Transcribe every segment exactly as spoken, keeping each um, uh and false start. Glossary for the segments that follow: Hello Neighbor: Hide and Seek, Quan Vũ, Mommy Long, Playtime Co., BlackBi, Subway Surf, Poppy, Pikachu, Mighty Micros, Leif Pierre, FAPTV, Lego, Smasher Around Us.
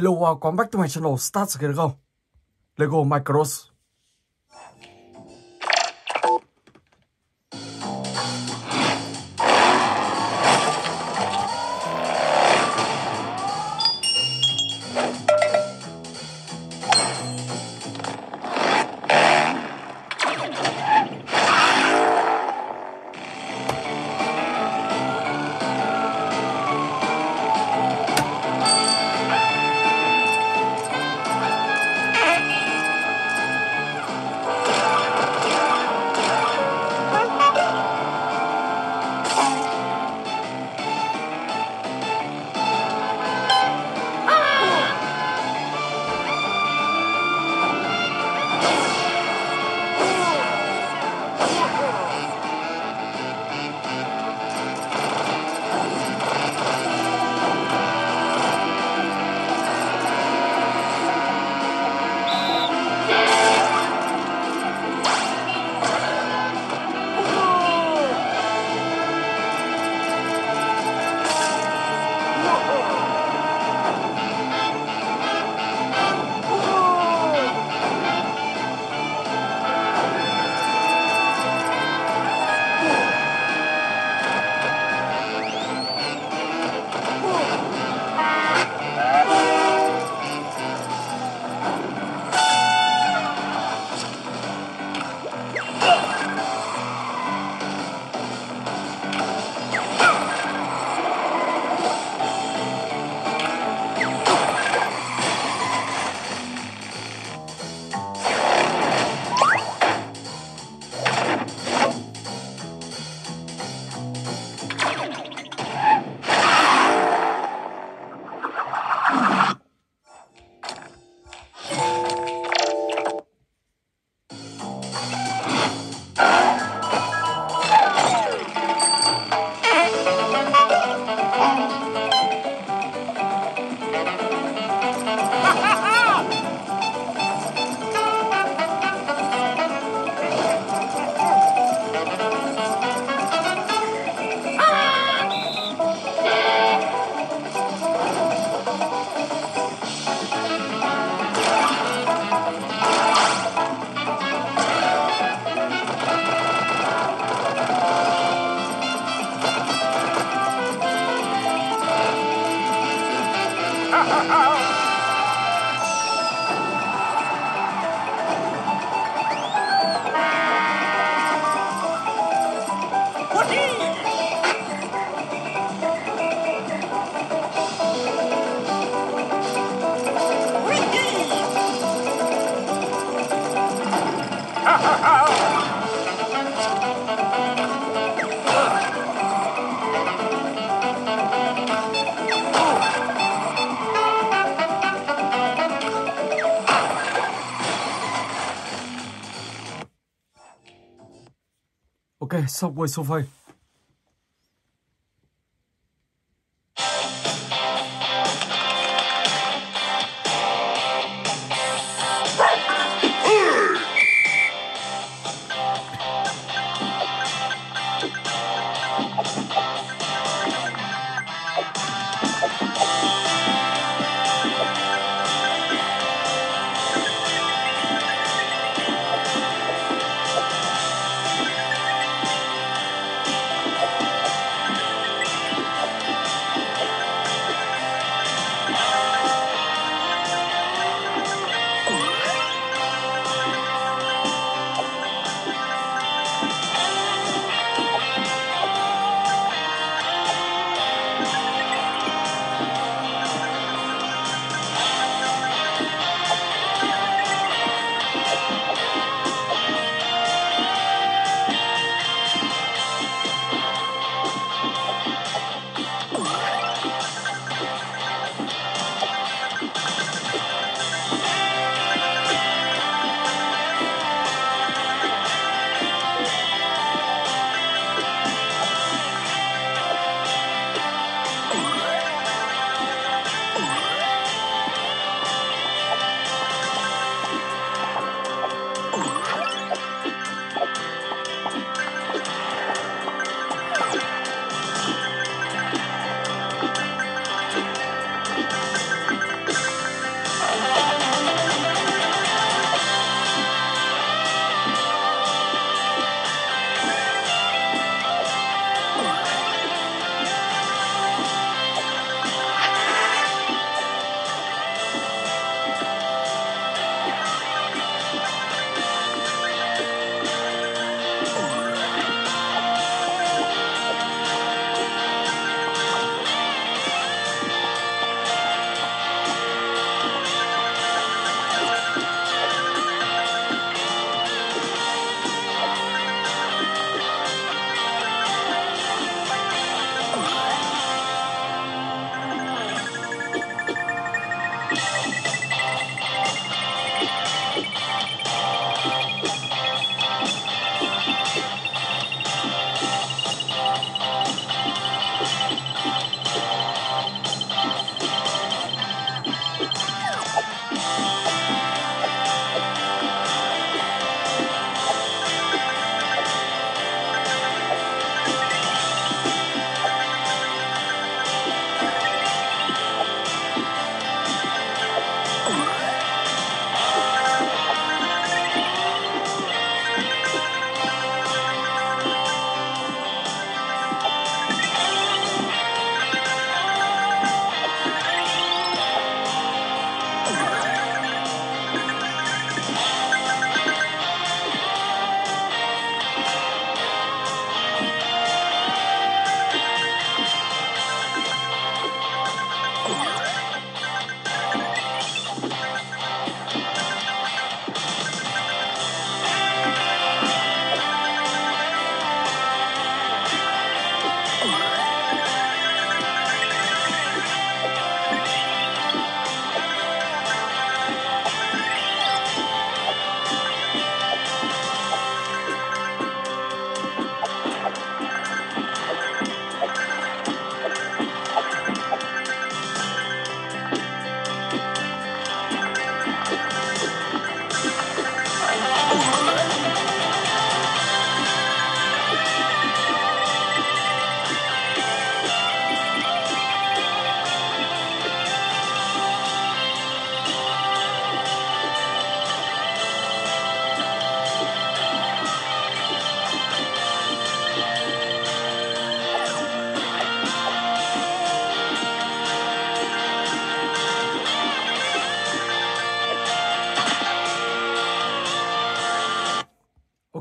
Hello, welcome back to my channel. Start again go. Lego Micros. Okay, Subway Surf.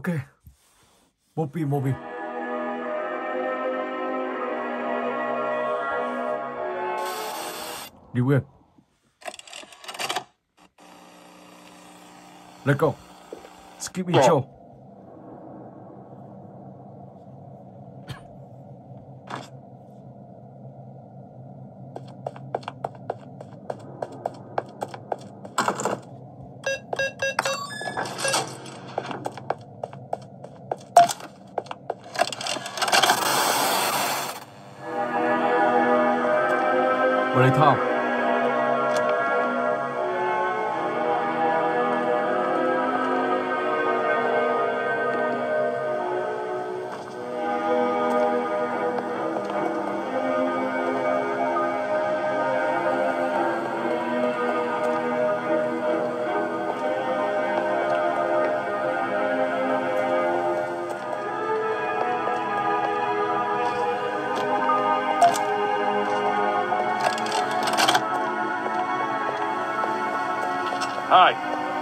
Okay. Mopi, Mopi. Đi Nguyên. Let's go. Skip intro.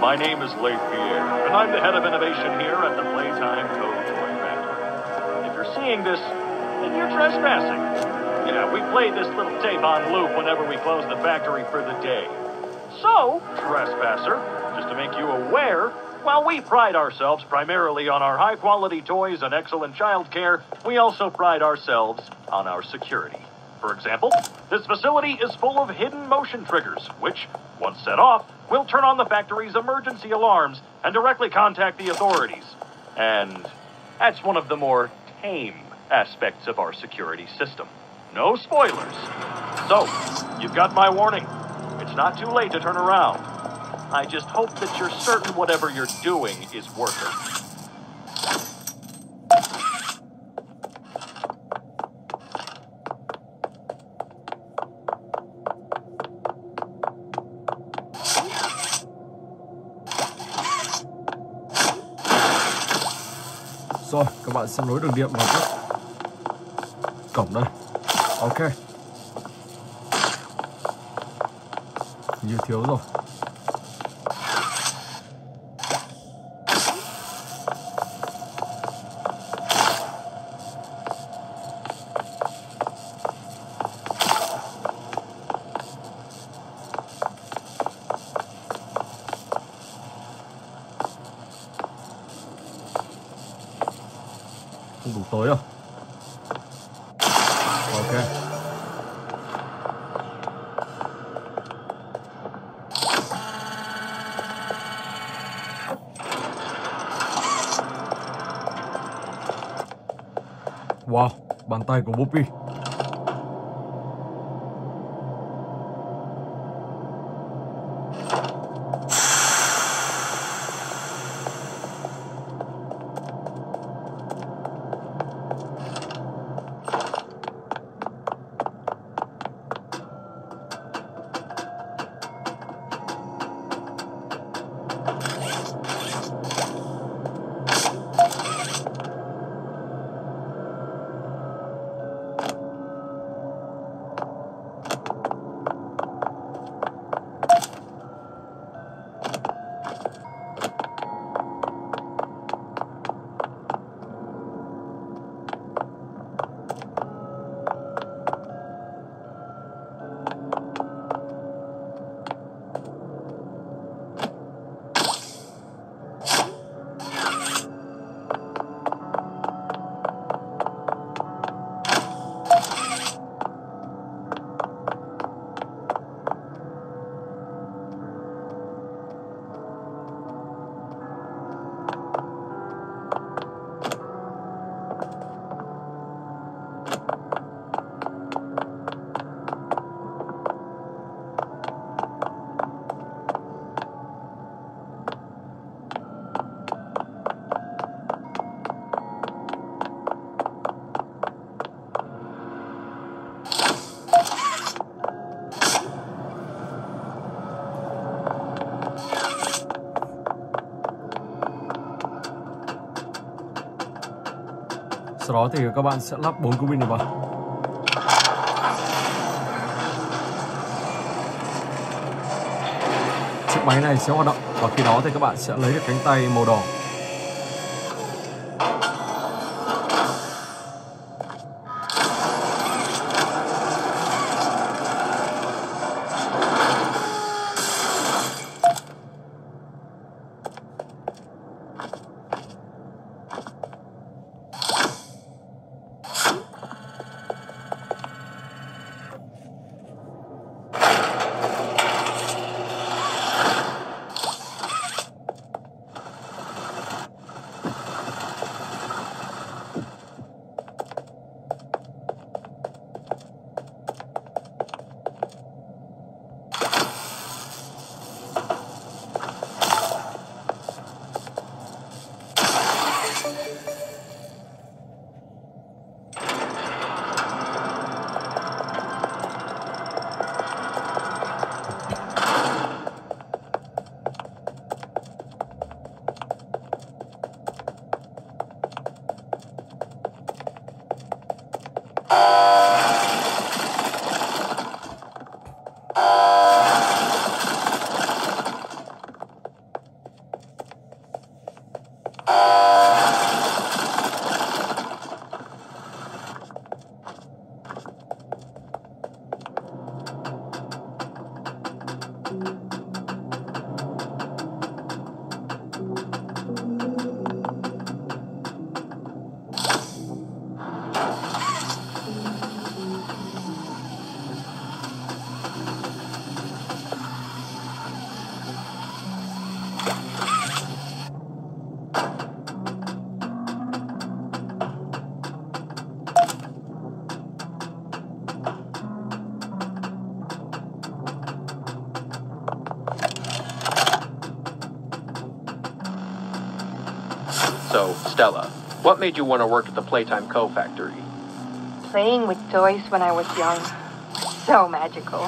My name is Leif Pierre, and I'm the head of innovation here at the Playtime Co. Toy Factory. If you're seeing this, then you're trespassing. Yeah, we play this little tape on loop whenever we close the factory for the day. So, trespasser, just to make you aware, while we pride ourselves primarily on our high-quality toys and excellent child care, we also pride ourselves on our security. For example, this facility is full of hidden motion triggers, which, once set off, we'll turn on the factory's emergency alarms and directly contact the authorities. And that's one of the more tame aspects of our security system. No spoilers. So, you've got my warning. It's not too late to turn around. I just hope that you're certain whatever you're doing is worth it. Rồi, các bạn sẽ nối đường điện vào cái cổng đây. Ok. Như thiếu rồi. Không đủ tối đâu. Ok. Wow, bàn tay của Poppy. Sau đó thì các bạn sẽ lắp bốn cái pin này vào. Chiếc máy này sẽ hoạt động và khi đó thì các bạn sẽ lấy được cánh tay màu đỏ. So, Stella, what made you want to work at the Playtime Co. factory? Playing with toys when I was young was so magical.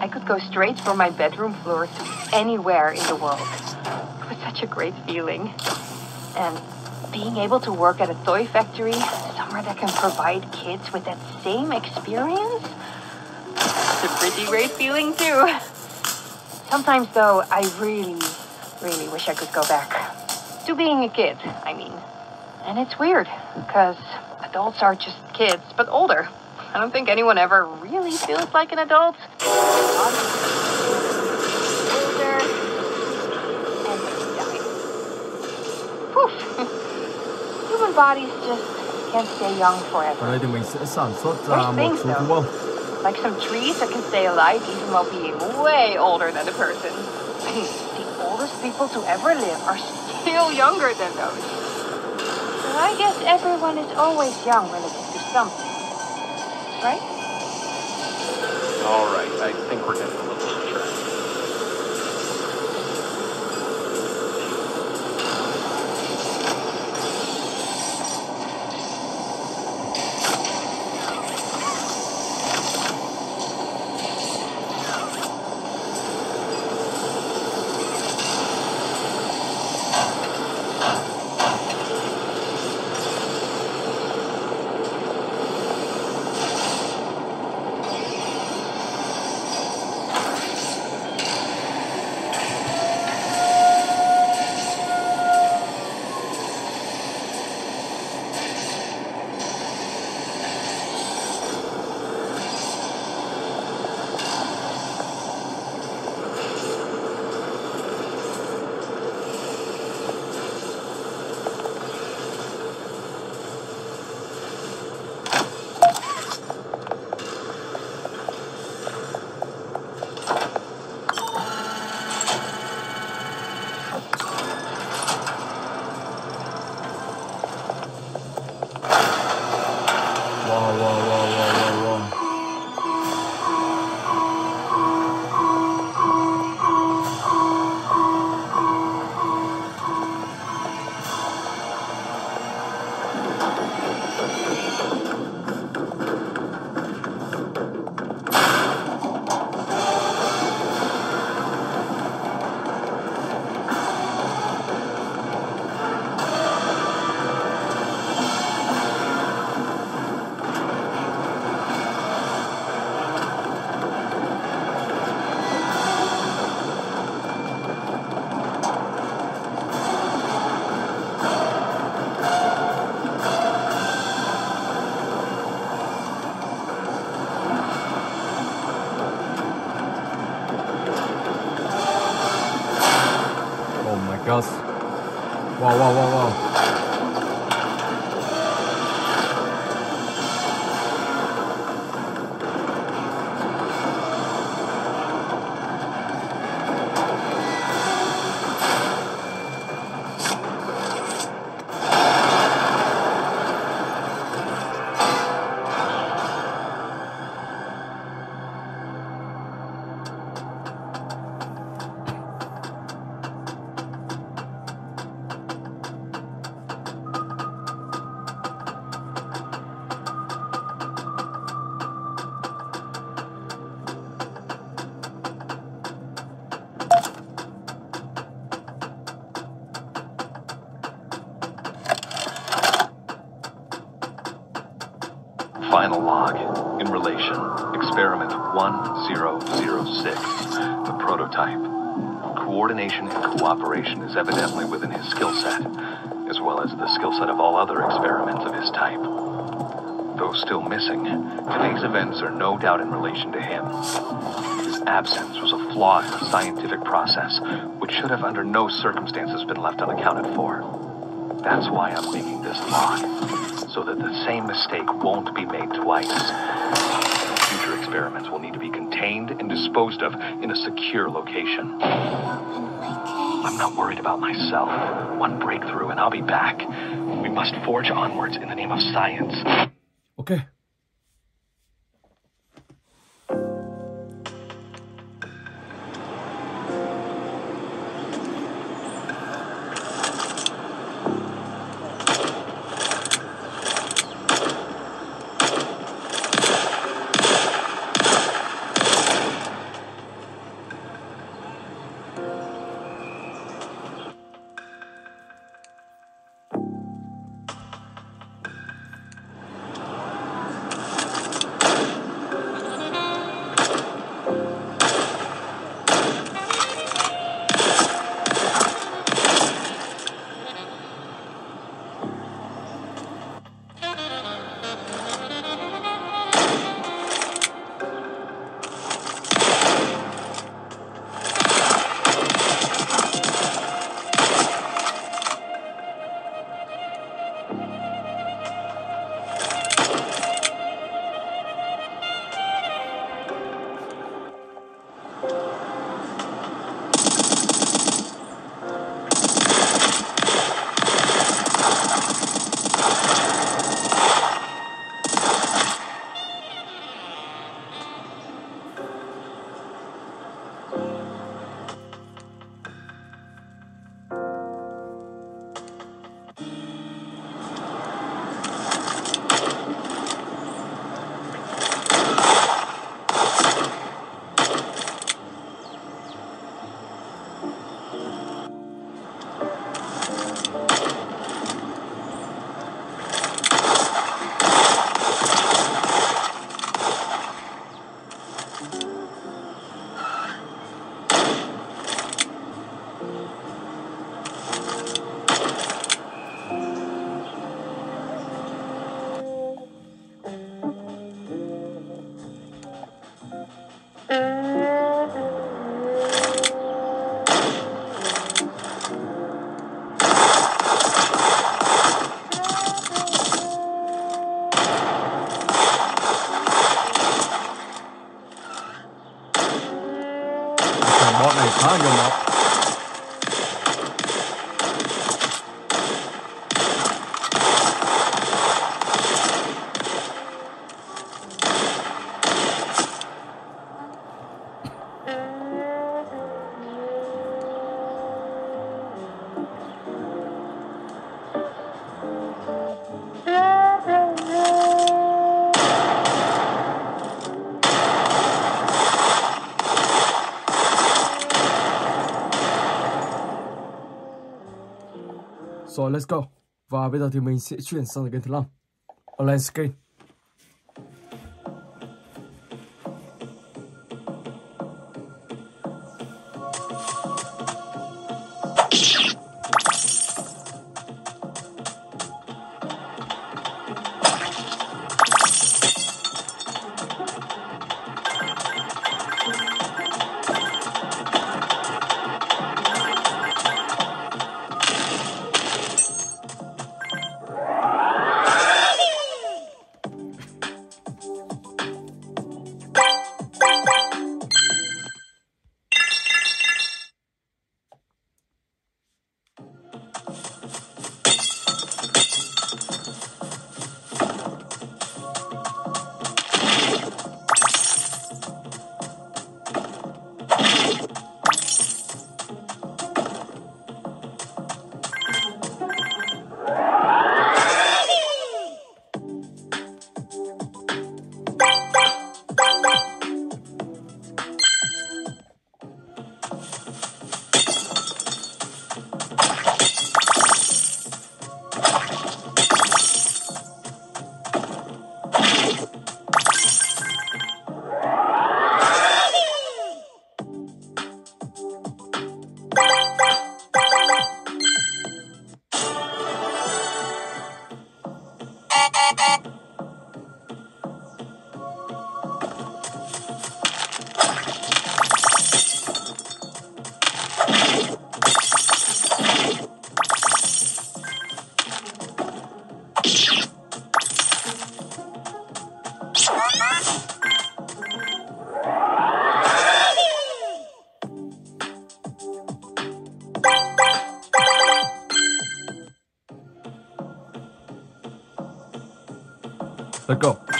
I could go straight from my bedroom floor to anywhere in the world. It was such a great feeling. And being able to work at a toy factory, somewhere that can provide kids with that same experience, it's a pretty great feeling too. Sometimes though, I really, really wish I could go back to being a kid, I mean. And it's weird, because adults are just kids, but older. I don't think anyone ever really feels like an adult. Older and dying. Poof! Human bodies just can't stay young forever. There's things though, like some trees that can stay alive even while being way older than a person. The oldest people to ever live are still younger than those. I guess everyone is always young relative to something, right? All right, I think we're getting a little off track. Wow, wow, wow, wow. Final log in relation, experiment one zero zero six, the prototype. Coordination and cooperation is evidently within his skill set, as well as the skill set of all other experiments of his type. Though still missing, today's events are no doubt in relation to him. His absence was a flaw in the scientific process, which should have under no circumstances been left unaccounted for. That's why I'm making this log, so that the same mistake won't be made twice. Future experiments will need to be contained and disposed of in a secure location. I'm not worried about myself. One breakthrough and I'll be back. We must forge onwards in the name of science. Okay. Rồi let's go. Và bây giờ thì mình sẽ chuyển sang game thứ năm, online skin. Let's go.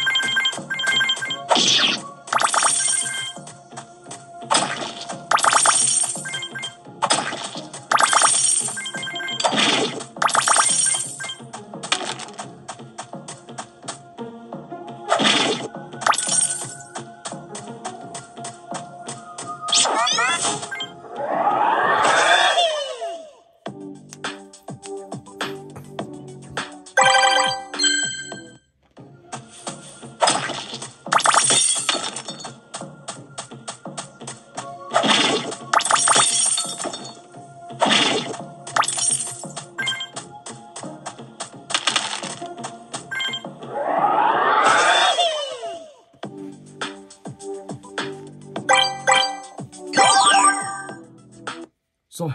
Rồi,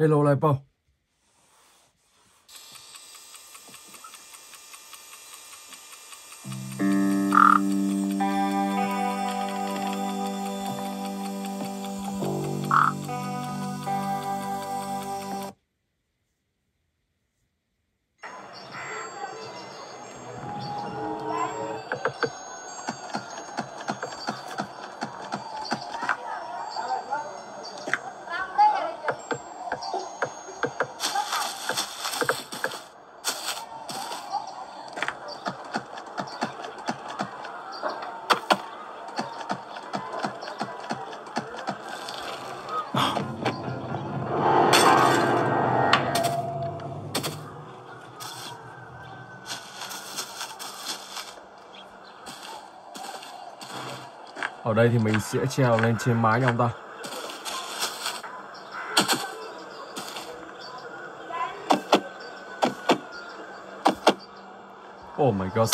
hello lại bao. Ở đây thì mình sẽ trèo lên trên mái nha ông ta. Oh my god.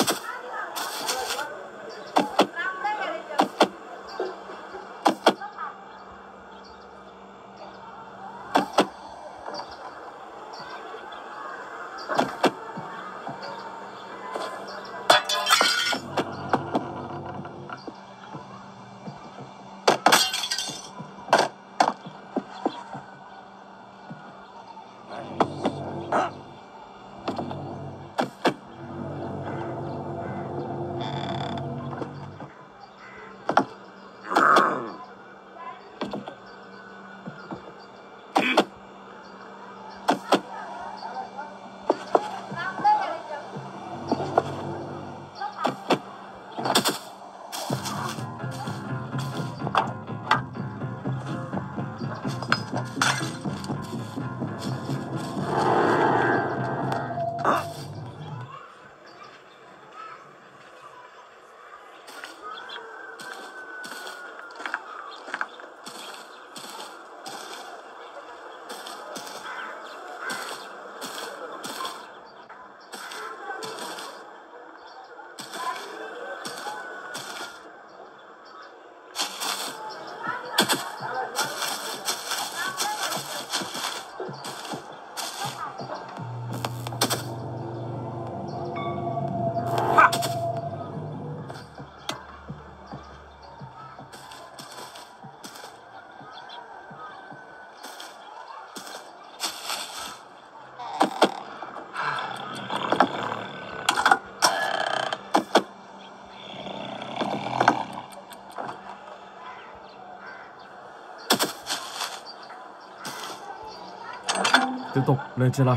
Tiếp tục lên trên này.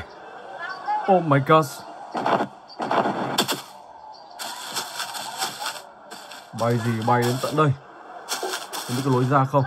Oh my god. Bay gì bay đến tận đây. Không biết có lối ra không.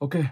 Okay.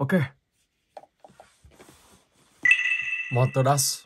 Okay. Montadas.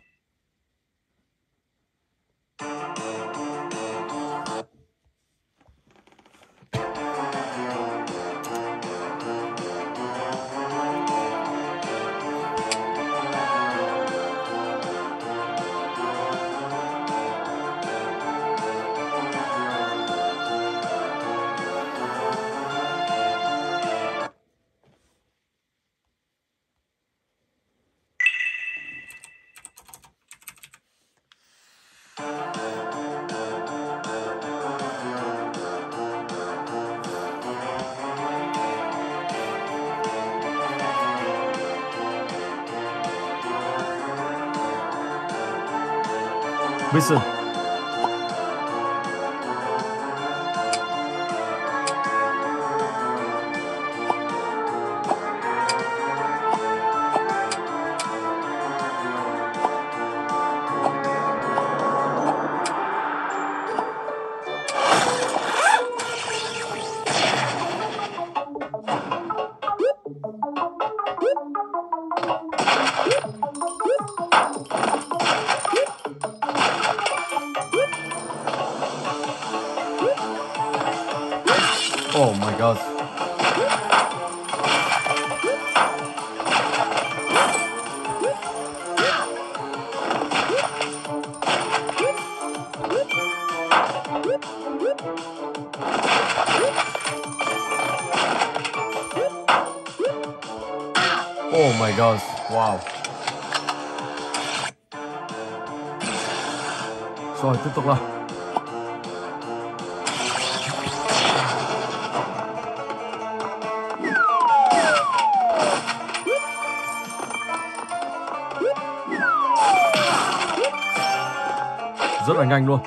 Listen. Oh my god. Oh my god. Wow. Rồi tiếp tục nào. rất là nhanh luôn.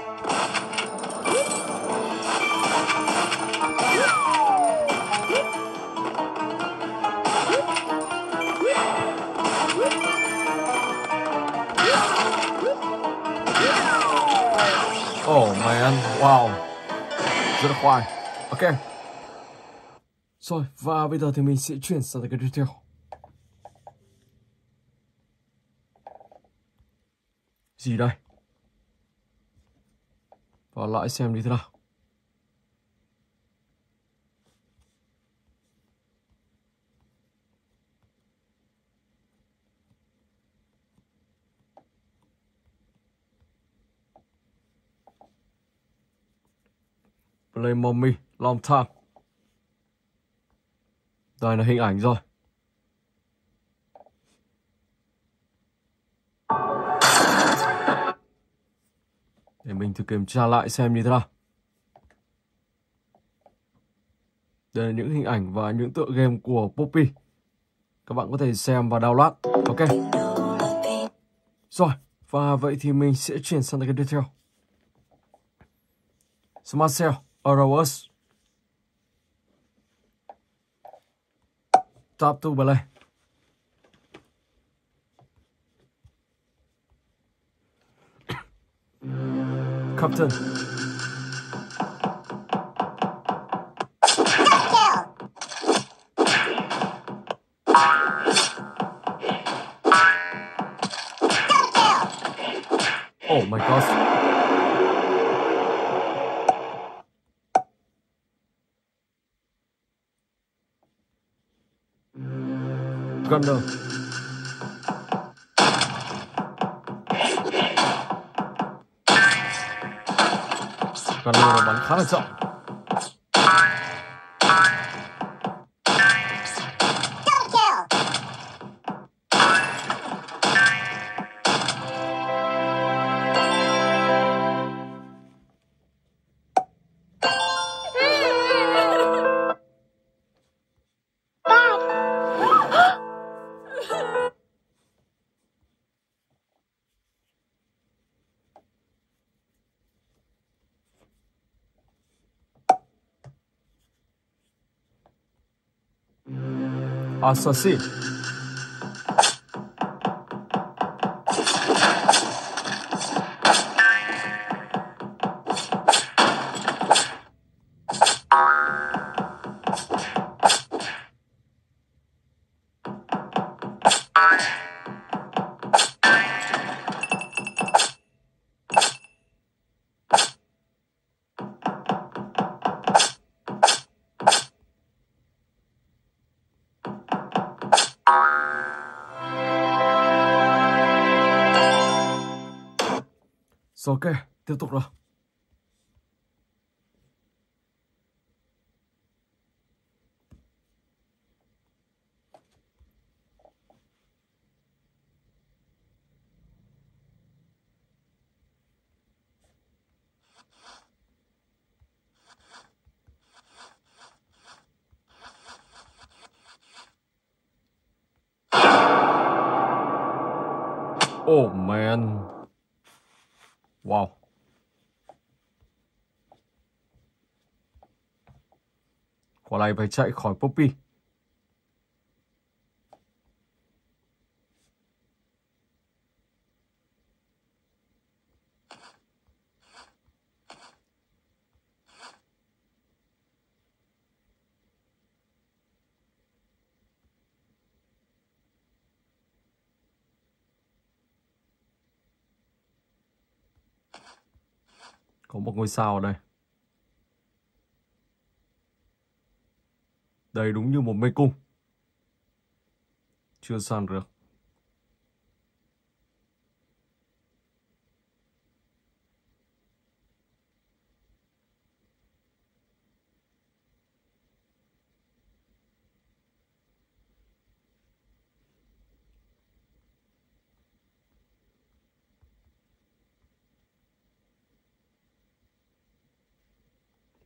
Oh man, wow, rất là khoai. Ok. Rồi, và bây giờ thì mình sẽ chuyển sang cái tiếp theo. Gì đây? Vào lại xem đi thế nào. Play Mommy, long time. Đây là hình ảnh rồi. Để mình thử kiểm tra lại xem như thế nào. Đây là những hình ảnh và những tựa game của Poppy. Các bạn có thể xem và download. Ok. Rồi, và vậy thì mình sẽ chuyển sang cái tiếp theo. Smart Cell, Around Us. Tap to play. Captain. Oh my gosh. Gunner. Gunner bắn khá là chậm. Assassin. Rồi ok, tiếp tục rồi. Oh man. Wow. Quả này phải chạy khỏi Poppy. Có một ngôi sao ở đây. Đây đúng như một mê cung. Chưa săn được.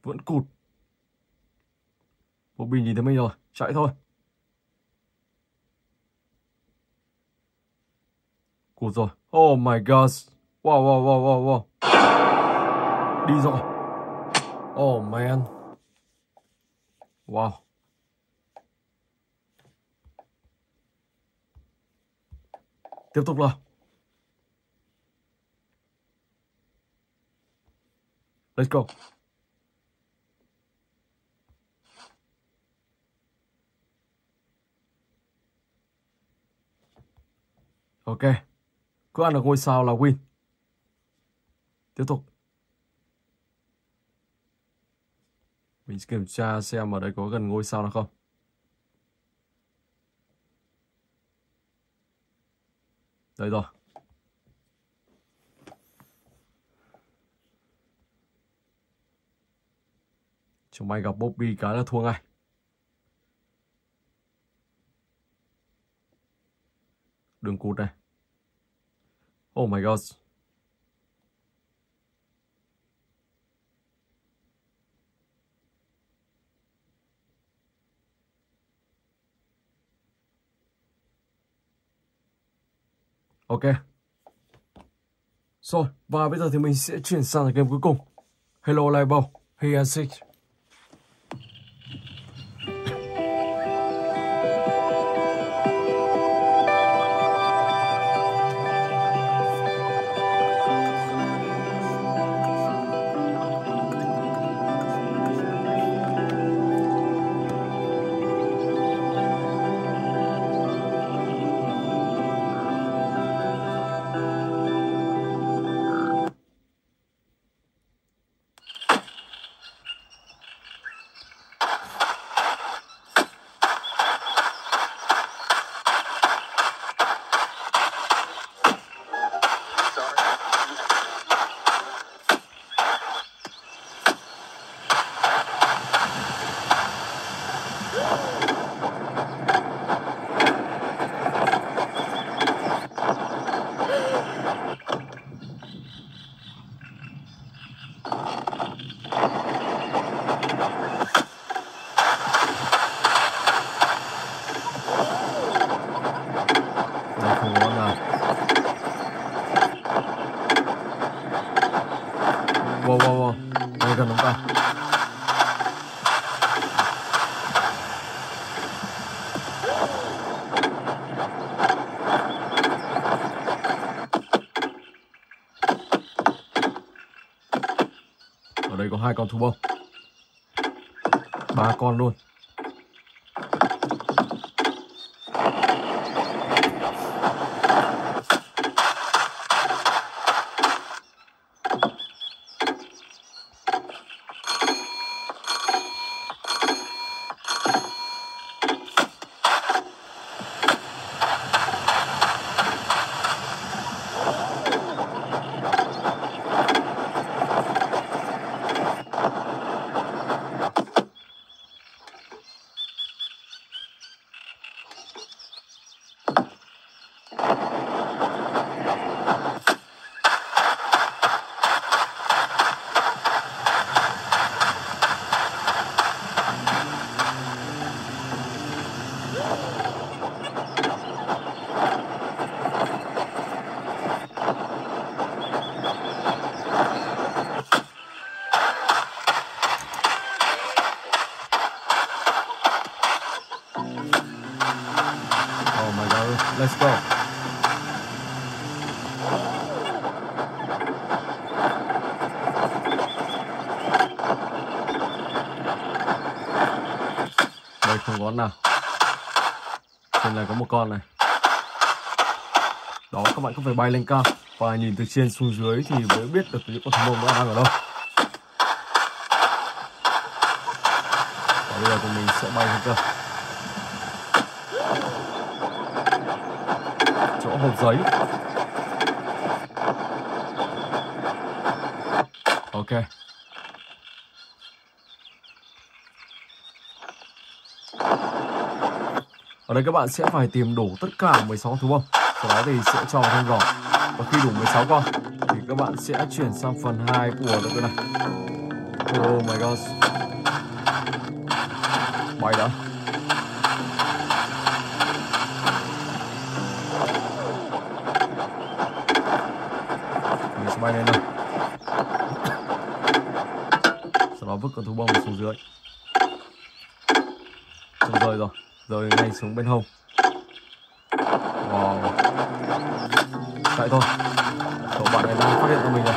Vẫn cụt. Poppy nhìn thấy mình rồi, chạy thôi. Cụt rồi. Oh my god. Whoa, whoa, whoa, whoa, whoa. Diesel. Oh, man. Wow. Tiếp tục rồi. Let's go. Ok. Cứ ăn được ngôi sao là win. Tiếp tục. Mình sẽ kiểm tra xem ở đây có gần ngôi sao nào không. Đây rồi. Chẳng may gặp Poppy cái là thua ngay. Đường cụt này. Oh my god. Ok. Rồi, và bây giờ thì mình sẽ chuyển sang game cuối cùng. Hello Label, He and Six. Hai con thú bông, ba con luôn. Nào, trên này có một con này. Đó, các bạn cứ phải bay lên cao và nhìn từ trên xuống dưới thì mới biết được những con thú bông nó đang ở đâu. Và bây giờ thì mình sẽ bay lên cao chỗ hộp giấy. Ok. Ở đây các bạn sẽ phải tìm đủ tất cả mười sáu thú bông. Sau đó thì sẽ cho vào trong giỏ. Và khi đủ mười sáu con thì các bạn sẽ chuyển sang phần hai của đội này. Oh my god. Bay đã. để cho bay lên luôn. Sau đó vứt con thú bông xuống dưới. Xong rơi rồi, rơi ngay xuống bên hông. Wow. Chạy thôi. Cậu bạn này đang phát hiện ra mình rồi.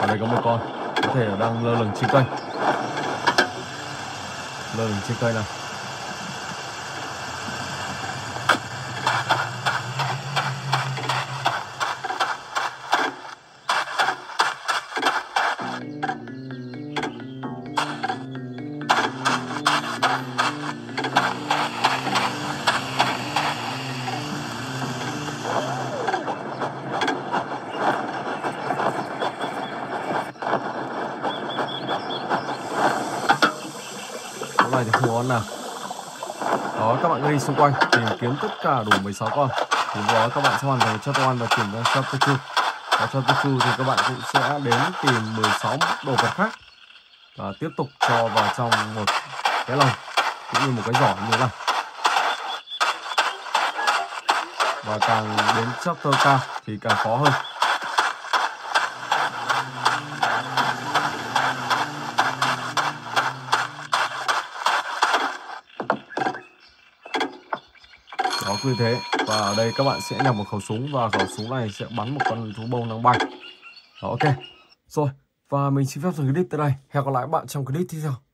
Ở đây có một con, có thể là đang lơ lửng trên cây. Lơ lửng trên cây này. Thì không có nào. Đó, các bạn đi xung quanh tìm kiếm tất cả đủ mười sáu con thì đó các bạn sẽ hoàn thành cho tôi ăn và tìm ra shop Pikachu. Và shop Pikachu thì các bạn cũng sẽ đến tìm mười sáu đồ vật khác và tiếp tục cho vào trong một cái lồng cũng như một cái giỏ như thế này. Và càng đến chapter cao thì càng khó hơn. Đó cứ thế. Và ở đây các bạn sẽ nhặt một khẩu súng và khẩu súng này sẽ bắn một con thú bông đang bay. Đó, ok. Rồi, và mình xin phép dừng clip tới đây. Hẹn gặp lại các bạn trong clip tiếp theo.